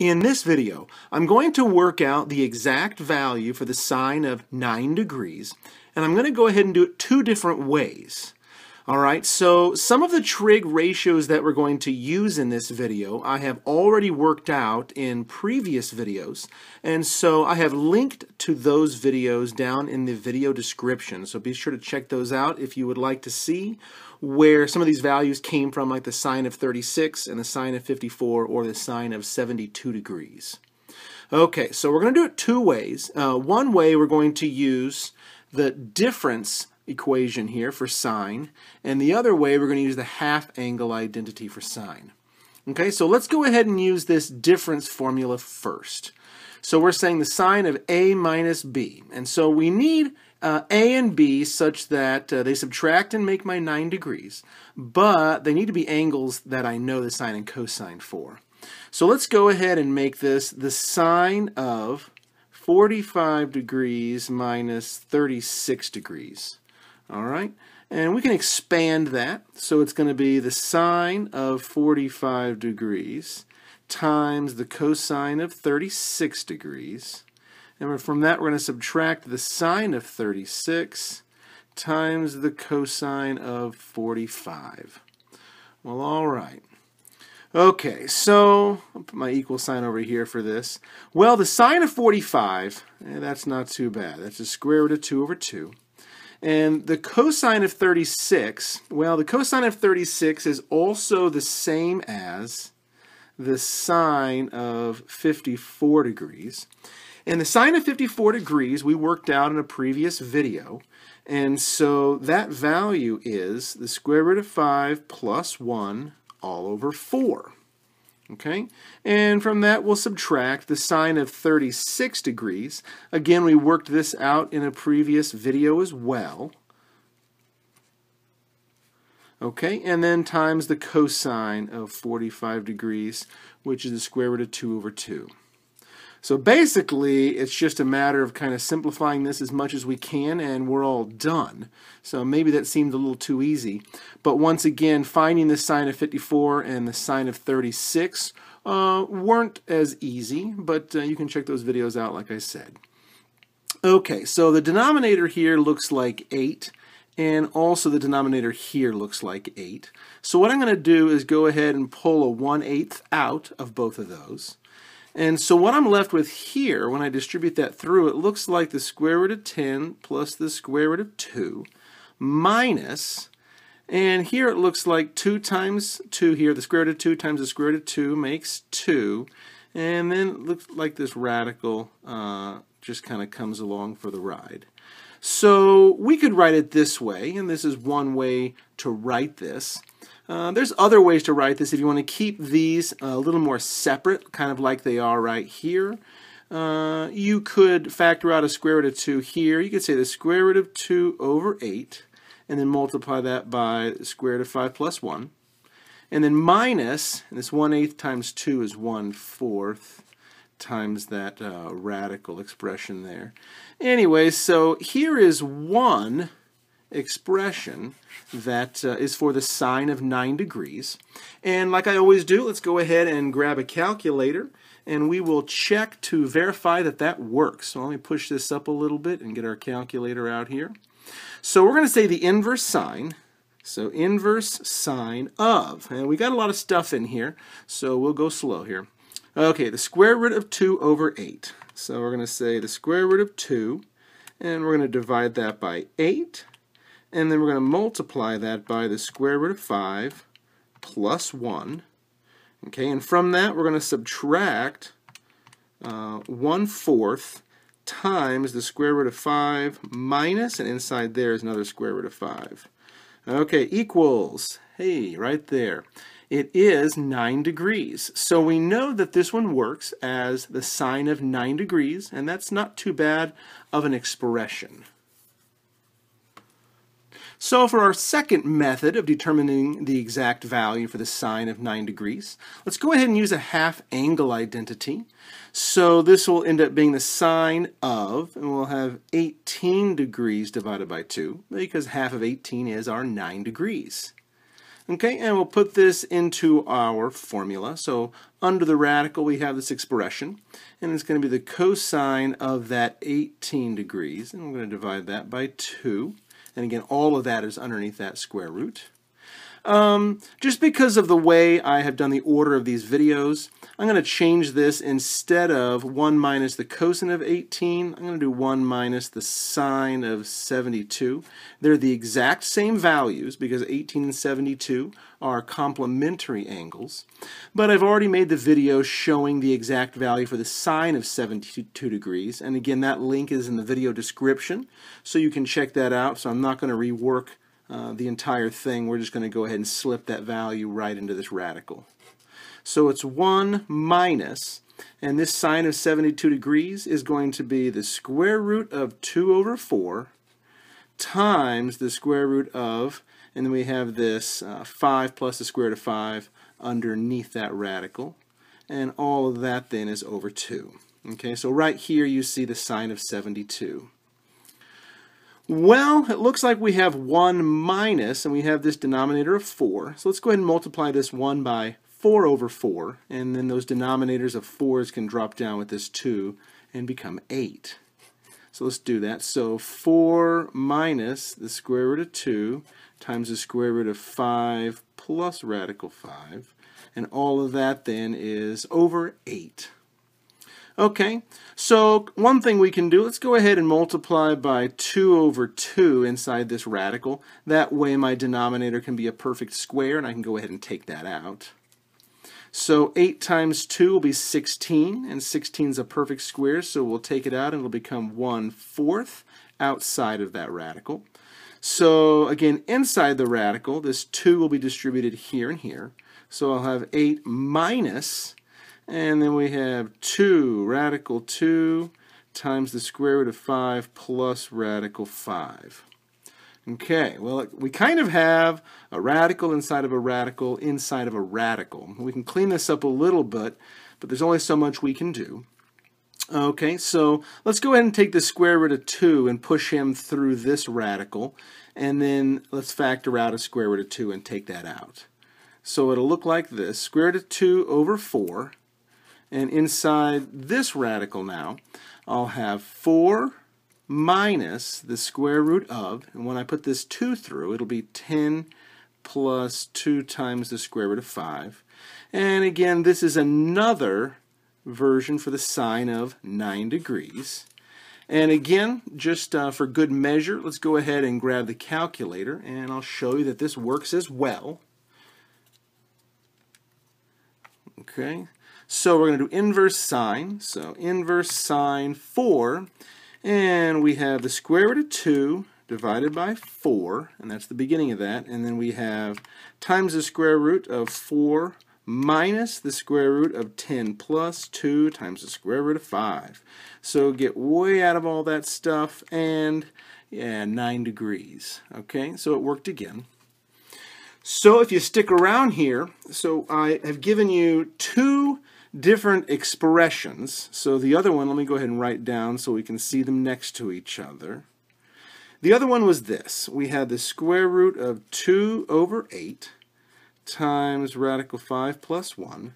In this video, I'm going to work out the exact value for the sine of 9 degrees, and I'm going to go ahead and do it two different ways. Alright, so some of the trig ratios that we're going to use in this video I have already worked out in previous videos, and so I have linked to those videos down in the video description, so be sure to check those out if you would like to see where some of these values came from, like the sine of 36 and the sine of 54 or the sine of 72 degrees. Okay, so we're going to do it two ways. One way, we're going to use the difference equation here for sine, and the other way we're going to use the half angle identity for sine. Okay, so let's go ahead and use this difference formula first. So we're saying the sine of A minus B, and so we need A and B such that they subtract and make my 9 degrees, but they need to be angles that I know the sine and cosine for. So let's go ahead and make this the sine of 45 degrees minus 36 degrees. Alright, and we can expand that, so it's going to be the sine of 45 degrees times the cosine of 36 degrees, and from that we're going to subtract the sine of 36 times the cosine of 45. Well, alright. Okay, so I'll put my equal sign over here for this. Well, the sine of 45, that's not too bad. That's the square root of 2 over 2. And the cosine of 36, well, the cosine of 36 is also the same as the sine of 54 degrees. And the sine of 54 degrees we worked out in a previous video. And so that value is the square root of 5 plus 1 all over 4. Okay, and from that we'll subtract the sine of 36 degrees. Again, we worked this out in a previous video as well. Okay, and then times the cosine of 45 degrees, which is the square root of 2 over 2. So basically, it's just a matter of kind of simplifying this as much as we can, and we're all done. So maybe that seemed a little too easy. But once again, finding the sine of 54 and the sine of 36 weren't as easy, but you can check those videos out like I said. Okay, so the denominator here looks like 8, and also the denominator here looks like 8. So what I'm going to do is go ahead and pull a 1/8 out of both of those. And so what I'm left with here, when I distribute that through, it looks like the square root of 10 plus the square root of 2 minus, and here it looks like 2 times 2 here, the square root of 2 times the square root of 2 makes 2, and then it looks like this radical just kind of comes along for the ride. So we could write it this way, and this is one way to write this. There's other ways to write this if you want to keep these a little more separate, kind of like they are right here. You could factor out a square root of 2 here. You could say the square root of 2 over 8, and then multiply that by the square root of 5 plus 1. And then minus, and this 1/8 times 2 is 1/4, times that radical expression there. Anyway, so here is one expression that is for the sine of 9 degrees, and like I always do, let's go ahead and grab a calculator and we will check to verify that that works. So let me push this up a little bit and get our calculator out here. So we're going to say the inverse sine, so inverse sine of, and we got a lot of stuff in here, so we'll go slow here. Okay, the square root of 2 over 8, so we're going to say the square root of 2, and we're going to divide that by 8, and then we're going to multiply that by the square root of 5 plus 1. Okay, and from that we're going to subtract 1/4 times the square root of 5 minus, and inside there is another square root of 5. Okay, equals, hey, right there. It is 9 degrees. So we know that this one works as the sine of 9 degrees, and that's not too bad of an expression. So for our second method of determining the exact value for the sine of 9 degrees, let's go ahead and use a half angle identity. So this will end up being the sine of, and we'll have 18 degrees divided by 2, because half of 18 is our 9 degrees. Okay, and we'll put this into our formula. So under the radical we have this expression, and it's going to be the cosine of that 18 degrees, and we're going to divide that by 2. And again, all of that is underneath that square root. Just because of the way I have done the order of these videos, I'm going to change this. Instead of 1 minus the cosine of 18, I'm going to do 1 minus the sine of 72. They're the exact same values because 18 and 72 are complementary angles, but I've already made the video showing the exact value for the sine of 72 degrees, and again that link is in the video description, so you can check that out. So I'm not going to rework the entire thing. We're just going to go ahead and slip that value right into this radical. So it's 1 minus, and this sine of 72 degrees is going to be the square root of 2 over 4 times the square root of, and then we have this 5 plus the square root of 5 underneath that radical, and all of that then is over 2. Okay, so right here you see the sine of 72. Well, it looks like we have 1 minus, and we have this denominator of 4. So let's go ahead and multiply this 1 by 4 over 4, and then those denominators of 4's can drop down with this 2 and become 8. So let's do that. So 4 minus the square root of 2 times the square root of 5 plus radical 5, and all of that then is over 8. Okay, so one thing we can do, let's go ahead and multiply by 2 over 2 inside this radical. That way my denominator can be a perfect square, and I can go ahead and take that out. So 8 times 2 will be 16, and 16 is a perfect square, so we'll take it out and it'll become 1/4 outside of that radical. So again, inside the radical, this 2 will be distributed here and here. So I'll have 8 minus, and then we have 2, radical 2, times the square root of 5 plus radical 5. Okay, well, we kind of have a radical inside of a radical inside of a radical. We can clean this up a little bit, but there's only so much we can do. Okay, so let's go ahead and take the square root of 2 and push him through this radical, and then let's factor out a square root of 2 and take that out. So it'll look like this, square root of 2 over 4. And inside this radical now, I'll have 4 minus the square root of, and when I put this 2 through, it'll be 10 plus 2 times the square root of 5. And again, this is another version for the sine of 9 degrees. And again, just for good measure, let's go ahead and grab the calculator, and I'll show you that this works as well. Okay. So we're going to do inverse sine, so inverse sine 4, and we have the square root of 2 divided by 4, and that's the beginning of that, and then we have times the square root of 4 minus the square root of 10 plus 2 times the square root of 5. So get way out of all that stuff, and yeah, 9 degrees. Okay, so it worked again. So if you stick around here, so I have given you two different expressions. So the other one, let me go ahead and write down so we can see them next to each other. The other one was this. We had the square root of 2 over 8 times radical 5 plus 1,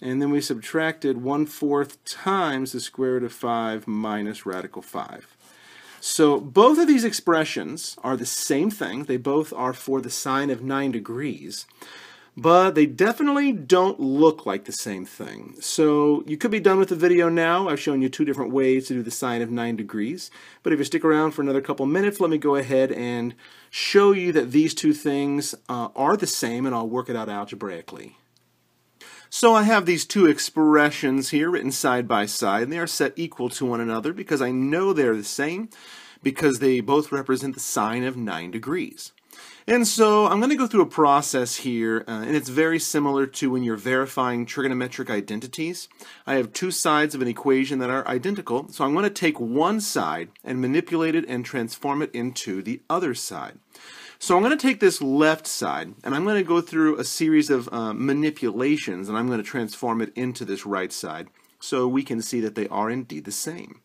and then we subtracted 1/4 times the square root of 5 minus radical 5. So both of these expressions are the same thing. They both are for the sine of 9 degrees. But they definitely don't look like the same thing. So you could be done with the video now. I've shown you two different ways to do the sine of 9 degrees. But if you stick around for another couple minutes, let me go ahead and show you that these two things are the same, and I'll work it out algebraically. So I have these two expressions here written side by side, and they are set equal to one another because I know they're the same because they both represent the sine of 9 degrees. And so I'm going to go through a process here, and it's very similar to when you're verifying trigonometric identities. I have two sides of an equation that are identical, so I'm going to take one side and manipulate it and transform it into the other side. So I'm going to take this left side, and I'm going to go through a series of manipulations, and I'm going to transform it into this right side so we can see that they are indeed the same.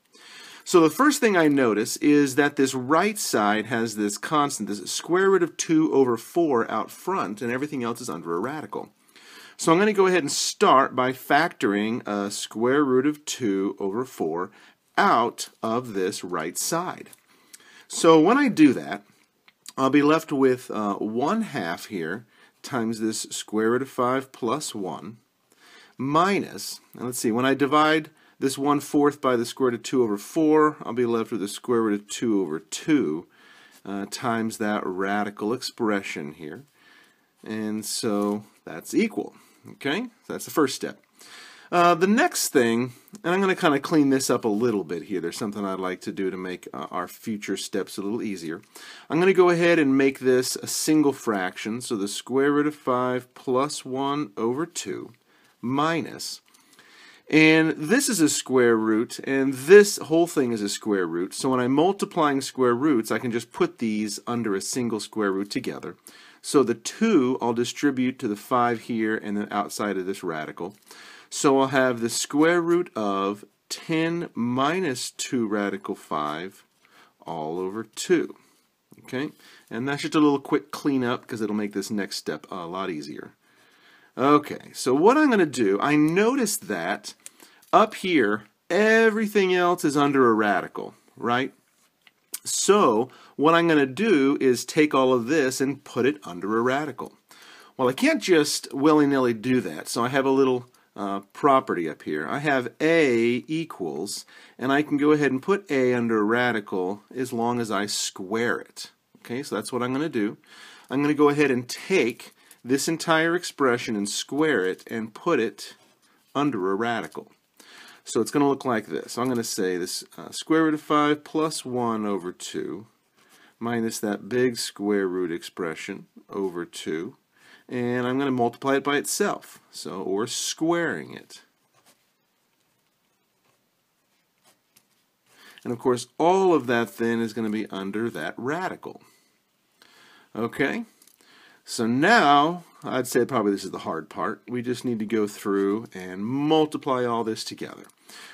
So the first thing I notice is that this right side has this constant, this square root of 2 over 4 out front, and everything else is under a radical. So I'm going to go ahead and start by factoring a square root of 2 over 4 out of this right side. So when I do that, I'll be left with 1/2 here times this square root of 5 plus 1 minus, and let's see, when I divide this 1/4 by the square root of 2 over 4, I'll be left with the square root of 2 over 2 times that radical expression here. And so that's equal. Okay, so that's the first step. The next thing, and I'm going to kind of clean this up a little bit here. There's something I'd like to do to make our future steps a little easier. I'm going to go ahead and make this a single fraction. So the square root of 5 plus 1 over 2 minus, and this is a square root, and this whole thing is a square root. So when I'm multiplying square roots, I can just put these under a single square root together. So the 2 I'll distribute to the 5 here and then outside of this radical. So I'll have the square root of 10 minus 2 radical 5 all over 2. Okay, and that's just a little quick cleanup because it'll make this next step a lot easier. Okay, so what I'm going to do, I noticed that up here, everything else is under a radical, right? So what I'm going to do is take all of this and put it under a radical. Well, I can't just willy-nilly do that, so I have a little property up here. I have a equals, and I can go ahead and put a under a radical as long as I square it. Okay, so that's what I'm going to do. I'm going to go ahead and take this entire expression and square it and put it under a radical. So it's going to look like this. I'm going to say this square root of 5 plus 1 over 2 minus that big square root expression over 2, and I'm going to multiply it by itself, so we're squaring it. And of course all of that then is going to be under that radical. Okay? So now, I'd say probably this is the hard part. We just need to go through and multiply all this together.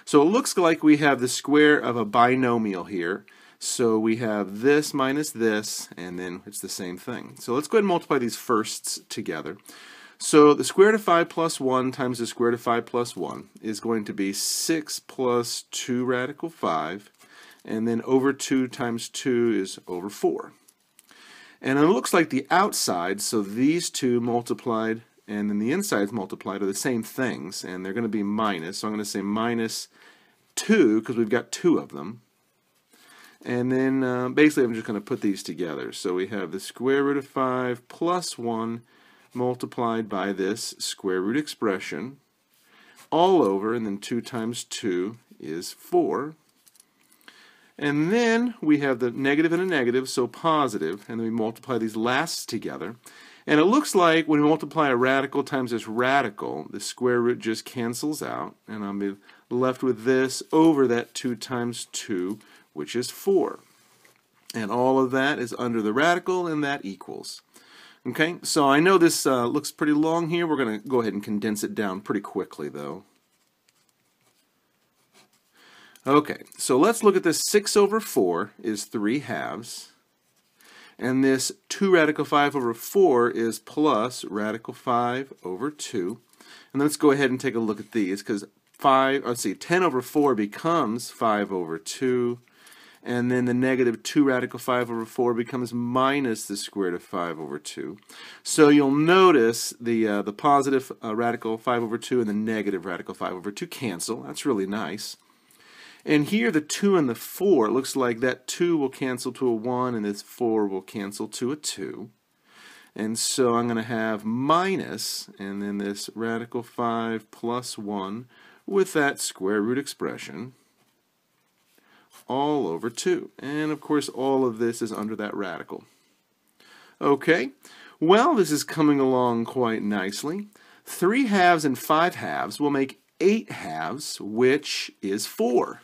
So it looks like we have the square of a binomial here. So we have this minus this, and then it's the same thing. So let's go ahead and multiply these firsts together. So the square root of 5 plus 1 times the square root of 5 plus 1 is going to be 6 plus 2 radical 5, and then over 2 times 2 is over 4. And it looks like the outside, so these two multiplied and then the insides multiplied, are the same things, and they're going to be minus. So I'm going to say minus 2 because we've got two of them. And then basically I'm just going to put these together. So we have the square root of 5 plus 1 multiplied by this square root expression all over, and then 2 times 2 is 4. And then we have the negative and a negative, so positive, and then we multiply these last together. And it looks like when we multiply a radical times this radical, the square root just cancels out, and I'll be left with this over that 2 times 2, which is 4. And all of that is under the radical, and that equals. Okay, so I know this looks pretty long here. We're going to go ahead and condense it down pretty quickly, though. Okay, so let's look at this 6 over 4 is 3/2, and this 2 radical 5 over 4 is plus radical 5 over 2. And let's go ahead and take a look at these, because 10 over 4 becomes 5 over 2, and then the negative 2 radical 5 over 4 becomes minus the square root of 5 over 2. So you'll notice the positive radical 5 over 2 and the negative radical 5 over 2 cancel. That's really nice. And here the 2 and the 4, it looks like that 2 will cancel to a 1 and this 4 will cancel to a 2. And so I'm going to have minus, and then this radical 5 plus 1 with that square root expression all over 2. And of course all of this is under that radical. Okay, well this is coming along quite nicely. 3/2 and 5/2 will make 8/2, which is 4.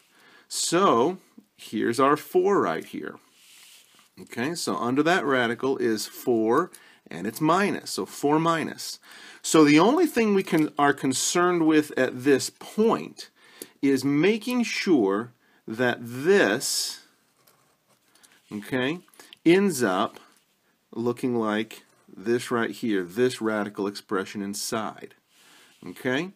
So here's our 4 right here. Okay, so under that radical is 4, and it's minus, so 4 minus. So the only thing we are concerned with at this point is making sure that this, okay, ends up looking like this right here, this radical expression inside, okay?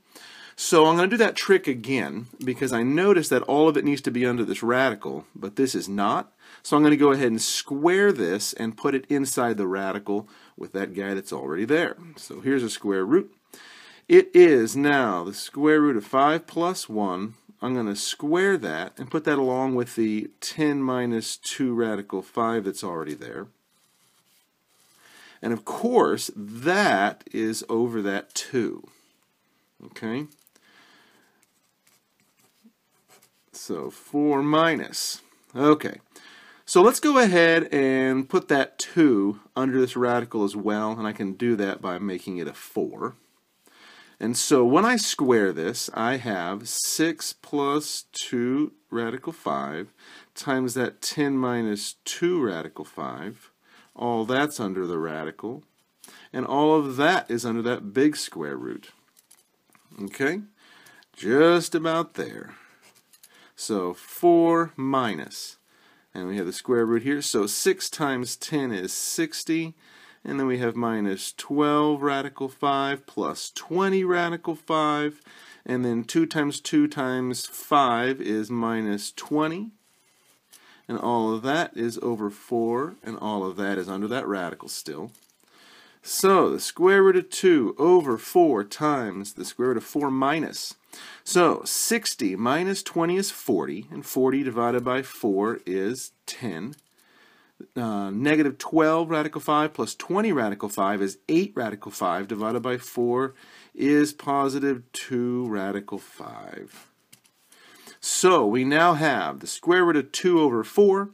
So I'm going to do that trick again because I noticed that all of it needs to be under this radical, but this is not. So I'm going to go ahead and square this and put it inside the radical with that guy that's already there. So here's a square root. It is now the square root of 5 plus 1. I'm going to square that and put that along with the 10 minus 2 radical 5 that's already there. And of course, that is over that 2. Okay? So 4 minus. Okay. So let's go ahead and put that 2 under this radical as well. And I can do that by making it a 4. And so when I square this, I have 6 plus 2 radical 5 times that 10 minus 2 radical 5. All that's under the radical, and all of that is under that big square root. Okay, just about there. So 4 minus, and we have the square root here, so 6 times 10 is 60, and then we have minus 12 radical 5 plus 20 radical 5, and then 2 times 2 times 5 is minus 20. And all of that is over 4, and all of that is under that radical still. So the square root of 2 over 4 times the square root of 4 minus. So 60 minus 20 is 40, and 40 divided by 4 is 10. Negative 12 radical 5 plus 20 radical 5 is 8 radical 5 divided by 4 is positive 2 radical 5. So we now have the square root of 2 over 4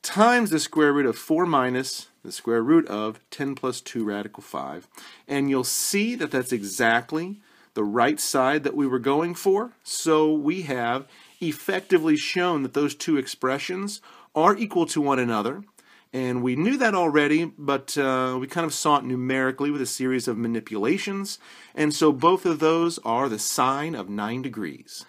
times the square root of 4 minus the square root of 10 plus 2 radical 5. And you'll see that that's exactly the right side that we were going for. So we have effectively shown that those two expressions are equal to one another. And we knew that already, but we kind of saw it numerically with a series of manipulations. And so both of those are the sine of 9 degrees.